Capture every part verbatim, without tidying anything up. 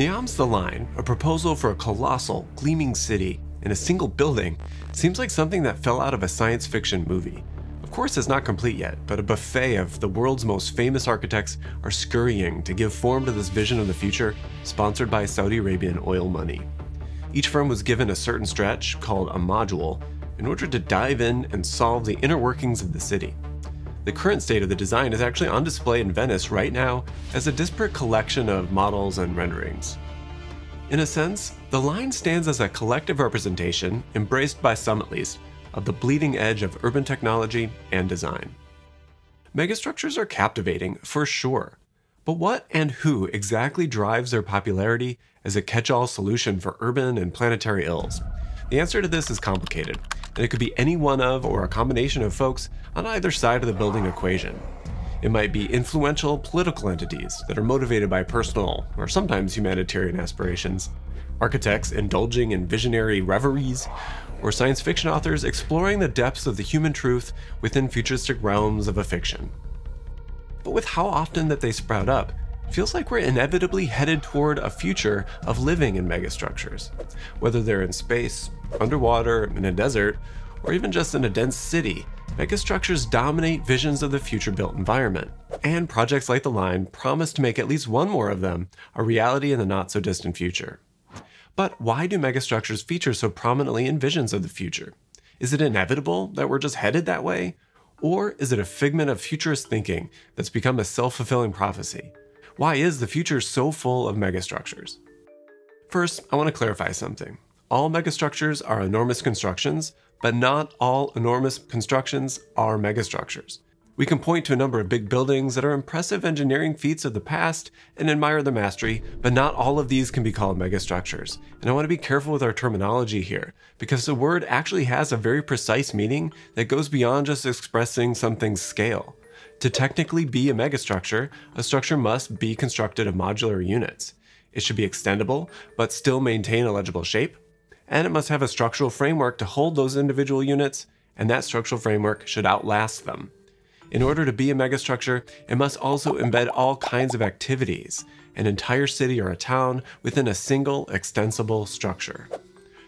Neom's The Line, a proposal for a colossal, gleaming city in a single building, seems like something that fell out of a science fiction movie. Of course, it's not complete yet, but a buffet of the world's most famous architects are scurrying to give form to this vision of the future, sponsored by Saudi Arabian oil money. Each firm was given a certain stretch, called a module, in order to dive in and solve the inner workings of the city. The current state of the design is actually on display in Venice right now as a disparate collection of models and renderings. In a sense, The Line stands as a collective representation, embraced by some at least, of the bleeding edge of urban technology and design. Megastructures are captivating, for sure, but what and who exactly drives their popularity as a catch-all solution for urban and planetary ills? The answer to this is complicated, and it could be any one of or a combination of folks on either side of the building equation. It might be influential political entities that are motivated by personal, or sometimes humanitarian aspirations, architects indulging in visionary reveries, or science fiction authors exploring the depths of the human truth within futuristic realms of a fiction. But with how often that they sprout up, it feels like we're inevitably headed toward a future of living in megastructures. Whether they're in space, underwater, in a desert, or even just in a dense city, megastructures dominate visions of the future built environment. And projects like The Line promise to make at least one more of them a reality in the not so distant future. But why do megastructures feature so prominently in visions of the future? Is it inevitable that we're just headed that way? Or is it a figment of futurist thinking that's become a self-fulfilling prophecy? Why is the future so full of megastructures? First, I want to clarify something. All megastructures are enormous constructions, but not all enormous constructions are megastructures. We can point to a number of big buildings that are impressive engineering feats of the past and admire their mastery, but not all of these can be called megastructures. And I want to be careful with our terminology here, because the word actually has a very precise meaning that goes beyond just expressing something's scale. To technically be a megastructure, a structure must be constructed of modular units. It should be extendable, but still maintain a legible shape, and it must have a structural framework to hold those individual units, and that structural framework should outlast them. In order to be a megastructure, it must also embed all kinds of activities, an entire city or a town, within a single extensible structure.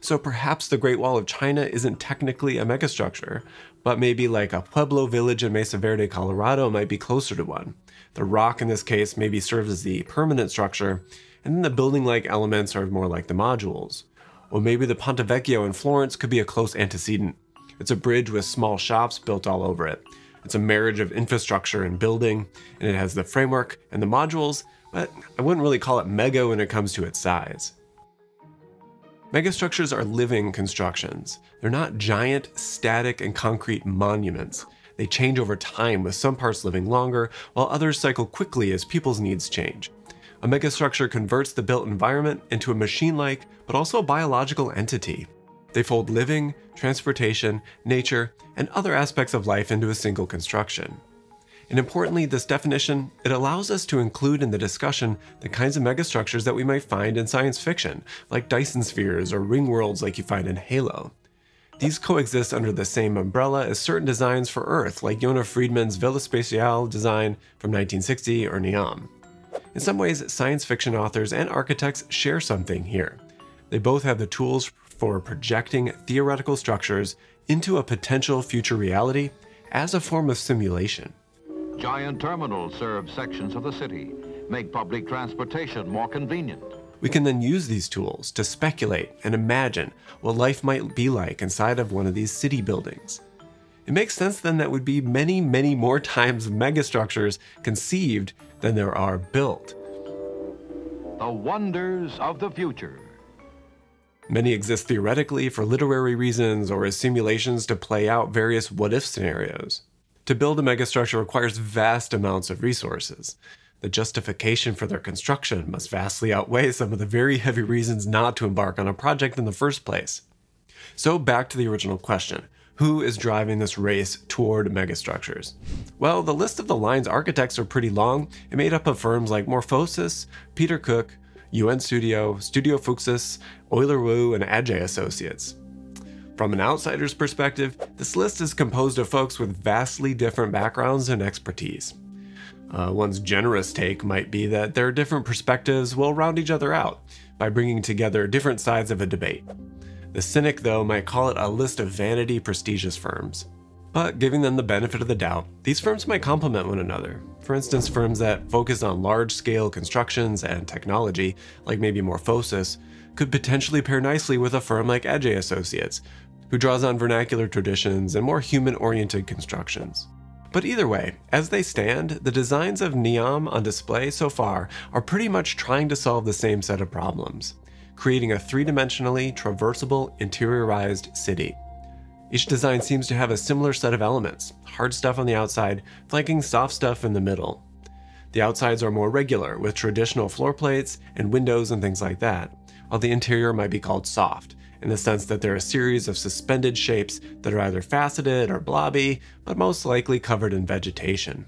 So perhaps the Great Wall of China isn't technically a megastructure, but maybe like a Pueblo village in Mesa Verde, Colorado might be closer to one. The rock in this case maybe serves as the permanent structure, and then the building-like elements are more like the modules. Or maybe the Ponte Vecchio in Florence could be a close antecedent. It's a bridge with small shops built all over it. It's a marriage of infrastructure and building, and it has the framework and the modules, but I wouldn't really call it mega when it comes to its size. Megastructures are living constructions. They're not giant, static, and concrete monuments. They change over time, with some parts living longer, while others cycle quickly as people's needs change. A megastructure converts the built environment into a machine-like, but also a biological entity. They fold living, transportation, nature, and other aspects of life into a single construction. And importantly, this definition, it allows us to include in the discussion the kinds of megastructures that we might find in science fiction, like Dyson spheres or ring worlds like you find in Halo. These coexist under the same umbrella as certain designs for Earth, like Yona Friedman's Villa Spatiale design from nineteen sixty or Neom. In some ways, science fiction authors and architects share something here. They both have the tools for projecting theoretical structures into a potential future reality as a form of simulation. Giant terminals serve sections of the city, make public transportation more convenient. We can then use these tools to speculate and imagine what life might be like inside of one of these city buildings. It makes sense then that would be many, many more times megastructures conceived than there are built. The wonders of the future. Many exist theoretically for literary reasons or as simulations to play out various what-if scenarios. To build a megastructure requires vast amounts of resources. The justification for their construction must vastly outweigh some of the very heavy reasons not to embark on a project in the first place. So back to the original question, who is driving this race toward megastructures? Well, the list of The Line's architects are pretty long and made up of firms like Morphosis, Peter Cook, U N Studio, Studio Fuksas, Oyler Wu, and Adjaye Associates. From an outsider's perspective, this list is composed of folks with vastly different backgrounds and expertise. Uh, one's generous take might be that their different perspectives will round each other out by bringing together different sides of a debate. The cynic, though, might call it a list of vanity prestigious firms. But giving them the benefit of the doubt, these firms might complement one another. For instance, firms that focus on large-scale constructions and technology, like maybe Morphosis, could potentially pair nicely with a firm like Adjaye Associates, who draws on vernacular traditions and more human-oriented constructions. But either way, as they stand, the designs of Neom on display so far are pretty much trying to solve the same set of problems, creating a three-dimensionally traversable, interiorized city. Each design seems to have a similar set of elements, hard stuff on the outside, flanking soft stuff in the middle. The outsides are more regular, with traditional floor plates and windows and things like that, while the interior might be called soft, in the sense that they're a series of suspended shapes that are either faceted or blobby, but most likely covered in vegetation.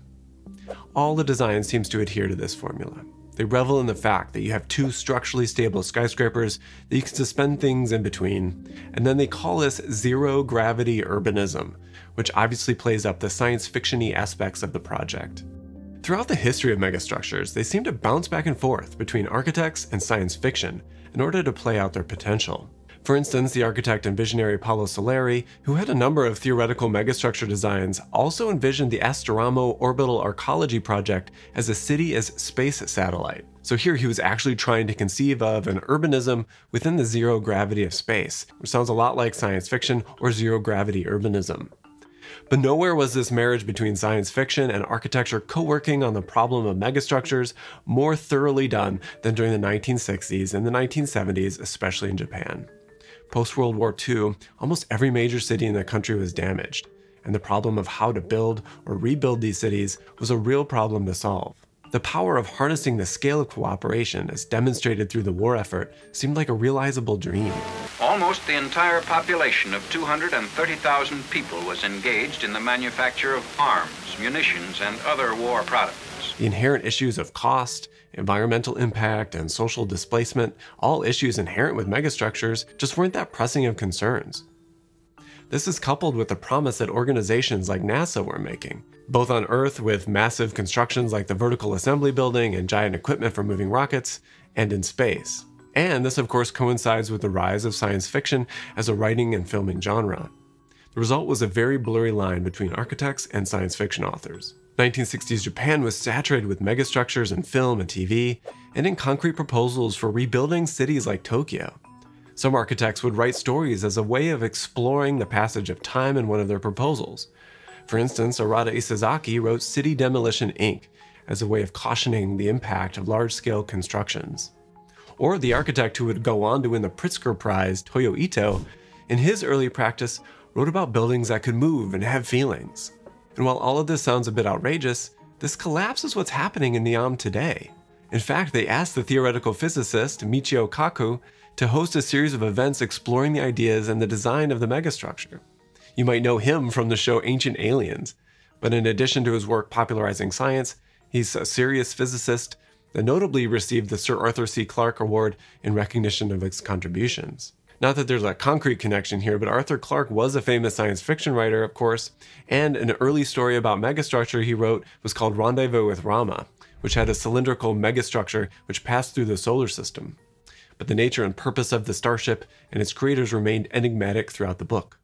All the design seems to adhere to this formula. They revel in the fact that you have two structurally stable skyscrapers that you can suspend things in between, and then they call this zero-gravity urbanism, which obviously plays up the science fiction-y aspects of the project. Throughout the history of megastructures, they seem to bounce back and forth between architects and science fiction in order to play out their potential. For instance, the architect and visionary Paolo Soleri, who had a number of theoretical megastructure designs, also envisioned the Asteromo orbital arcology project as a city as space satellite. So here he was actually trying to conceive of an urbanism within the zero gravity of space, which sounds a lot like science fiction or zero gravity urbanism. But nowhere was this marriage between science fiction and architecture co-working on the problem of megastructures more thoroughly done than during the nineteen sixties and the nineteen seventies, especially in Japan. Post-World War Two, almost every major city in the country was damaged, and the problem of how to build or rebuild these cities was a real problem to solve. The power of harnessing the scale of cooperation, as demonstrated through the war effort, seemed like a realizable dream. Almost the entire population of two hundred thirty thousand people was engaged in the manufacture of arms, munitions, and other war products. The inherent issues of cost, environmental impact, and social displacement, all issues inherent with megastructures, just weren't that pressing of concerns. This is coupled with the promise that organizations like NASA were making, both on Earth with massive constructions like the Vertical Assembly Building and giant equipment for moving rockets, and in space. And this of course coincides with the rise of science fiction as a writing and filming genre. The result was a very blurry line between architects and science fiction authors. nineteen sixties Japan was saturated with megastructures in film and T V, and in concrete proposals for rebuilding cities like Tokyo. Some architects would write stories as a way of exploring the passage of time in one of their proposals. For instance, Arata Isozaki wrote City Demolition Incorporated as a way of cautioning the impact of large-scale constructions. Or the architect who would go on to win the Pritzker Prize, Toyo Ito, in his early practice wrote about buildings that could move and have feelings. And while all of this sounds a bit outrageous, this collapse is what's happening in Neom today. In fact, they asked the theoretical physicist Michio Kaku to host a series of events exploring the ideas and the design of the megastructure. You might know him from the show Ancient Aliens, but in addition to his work popularizing science, he's a serious physicist that notably received the Sir Arthur C. Clarke Award in recognition of his contributions. Not that there's a concrete connection here, but Arthur Clarke was a famous science fiction writer, of course, and an early story about megastructure he wrote was called Rendezvous with Rama, which had a cylindrical megastructure which passed through the solar system. But the nature and purpose of the starship and its creators remained enigmatic throughout the book.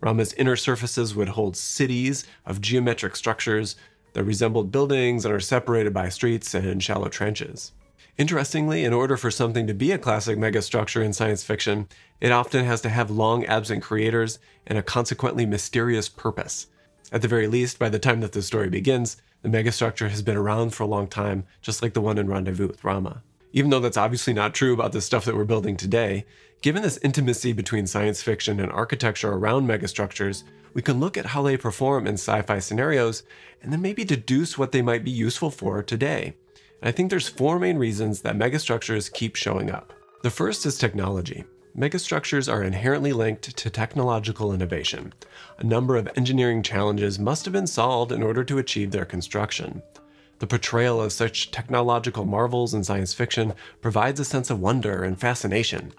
Rama's inner surfaces would hold cities of geometric structures that resembled buildings and are separated by streets and shallow trenches. Interestingly, in order for something to be a classic megastructure in science fiction, it often has to have long absent creators and a consequently mysterious purpose. At the very least, by the time that the story begins, the megastructure has been around for a long time, just like the one in Rendezvous with Rama. Even though that's obviously not true about the stuff that we're building today, given this intimacy between science fiction and architecture around megastructures, we can look at how they perform in sci-fi scenarios and then maybe deduce what they might be useful for today. I think there's four main reasons that megastructures keep showing up. The first is technology. Megastructures are inherently linked to technological innovation. A number of engineering challenges must have been solved in order to achieve their construction. The portrayal of such technological marvels in science fiction provides a sense of wonder and fascination,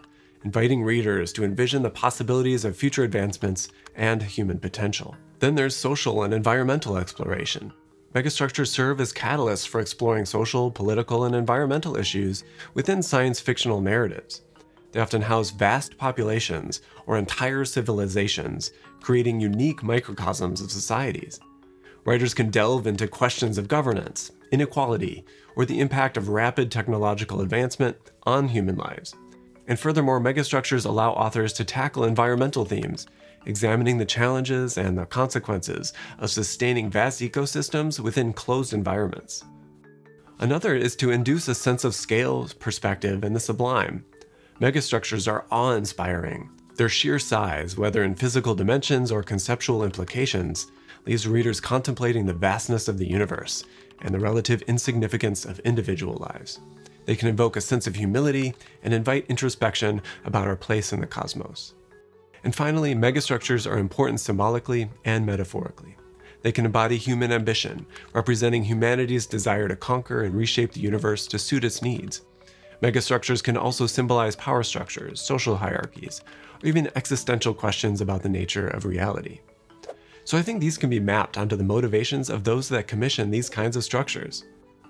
inviting readers to envision the possibilities of future advancements and human potential. Then there's social and environmental exploration. Megastructures serve as catalysts for exploring social, political, and environmental issues within science fictional narratives. They often house vast populations or entire civilizations, creating unique microcosms of societies. Writers can delve into questions of governance, inequality, or the impact of rapid technological advancement on human lives. And furthermore, megastructures allow authors to tackle environmental themes, examining the challenges and the consequences of sustaining vast ecosystems within closed environments. Another is to induce a sense of scale, perspective, and the sublime. Megastructures are awe-inspiring. Their sheer size, whether in physical dimensions or conceptual implications, leaves readers contemplating the vastness of the universe and the relative insignificance of individual lives. They can evoke a sense of humility and invite introspection about our place in the cosmos. And finally, megastructures are important symbolically and metaphorically. They can embody human ambition, representing humanity's desire to conquer and reshape the universe to suit its needs. Megastructures can also symbolize power structures, social hierarchies, or even existential questions about the nature of reality. So I think these can be mapped onto the motivations of those that commission these kinds of structures.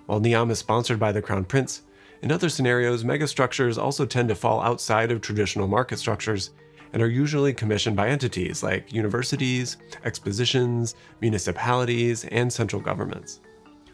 While Neom is sponsored by the Crown Prince, in other scenarios, megastructures also tend to fall outside of traditional market structures and are usually commissioned by entities like universities, expositions, municipalities, and central governments.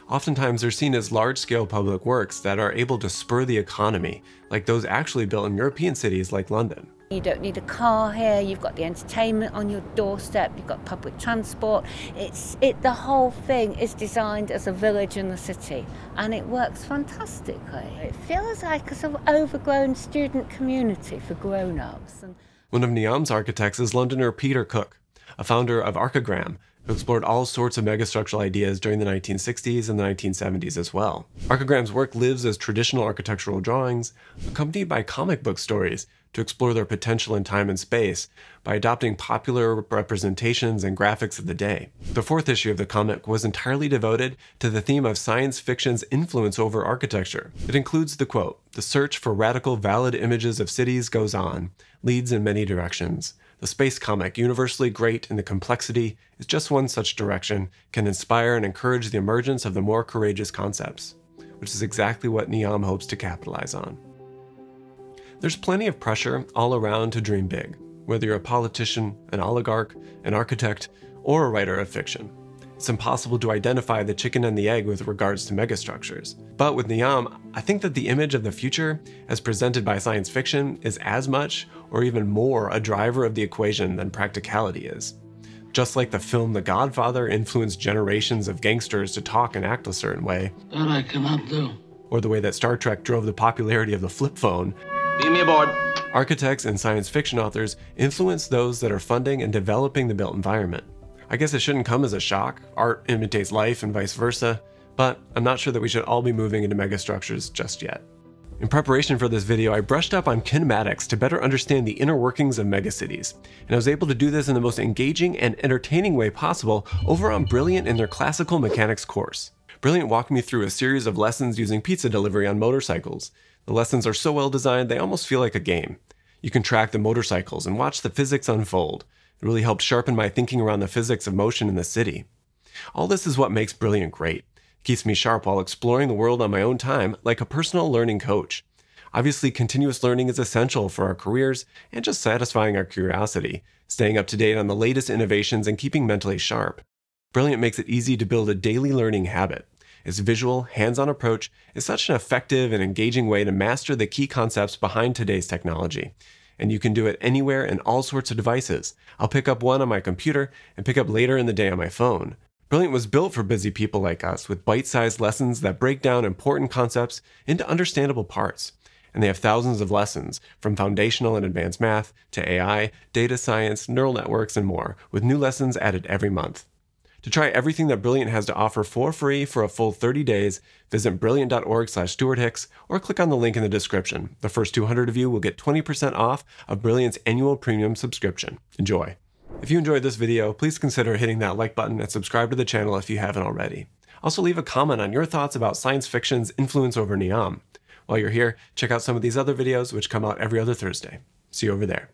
Oftentimes, they're seen as large-scale public works that are able to spur the economy, like those actually built in European cities like London. You don't need a car here, you've got the entertainment on your doorstep, you've got public transport. It's, it, the whole thing is designed as a village in the city, and it works fantastically. It feels like a sort of overgrown student community for grown-ups. One of Neom's architects is Londoner Peter Cook, a founder of Archigram, who explored all sorts of megastructural ideas during the nineteen sixties and the nineteen seventies as well. Archigram's work lives as traditional architectural drawings, accompanied by comic book stories to explore their potential in time and space by adopting popular representations and graphics of the day. The fourth issue of the comic was entirely devoted to the theme of science fiction's influence over architecture. It includes the quote, "The search for radical, valid images of cities goes on, leads in many directions. The space comic, universally great in the complexity, is just one such direction, can inspire and encourage the emergence of the more courageous concepts," which is exactly what Neom hopes to capitalize on. There's plenty of pressure all around to dream big, whether you're a politician, an oligarch, an architect, or a writer of fiction. It's impossible to identify the chicken and the egg with regards to megastructures. But with Neom, I think that the image of the future, as presented by science fiction, is as much, or even more, a driver of the equation than practicality is. Just like the film The Godfather influenced generations of gangsters to talk and act a certain way, that I cannot do, or the way that Star Trek drove the popularity of the flip phone, beam me aboard, architects and science fiction authors influence those that are funding and developing the built environment. I guess it shouldn't come as a shock. Art imitates life and vice versa, but I'm not sure that we should all be moving into megastructures just yet. In preparation for this video, I brushed up on kinematics to better understand the inner workings of megacities, and I was able to do this in the most engaging and entertaining way possible over on Brilliant in their classical mechanics course. Brilliant walked me through a series of lessons using pizza delivery on motorcycles. The lessons are so well designed, they almost feel like a game. You can track the motorcycles and watch the physics unfold. It really helped sharpen my thinking around the physics of motion in the city. All this is what makes Brilliant great. It keeps me sharp while exploring the world on my own time, like a personal learning coach. Obviously, continuous learning is essential for our careers and just satisfying our curiosity, staying up to date on the latest innovations and keeping mentally sharp. Brilliant makes it easy to build a daily learning habit. Its visual, hands-on approach is such an effective and engaging way to master the key concepts behind today's technology. And you can do it anywhere and all sorts of devices. I'll pick up one on my computer and pick up later in the day on my phone. Brilliant was built for busy people like us with bite-sized lessons that break down important concepts into understandable parts. And they have thousands of lessons, from foundational and advanced math to A I, data science, neural networks, and more, with new lessons added every month. To try everything that Brilliant has to offer for free for a full thirty days, visit brilliant dot org slash Stuart Hicks or click on the link in the description. The first two hundred of you will get twenty percent off of Brilliant's annual premium subscription. Enjoy. If you enjoyed this video, please consider hitting that like button and subscribe to the channel if you haven't already. Also leave a comment on your thoughts about science fiction's influence over Neom. While you're here, check out some of these other videos which come out every other Thursday. See you over there.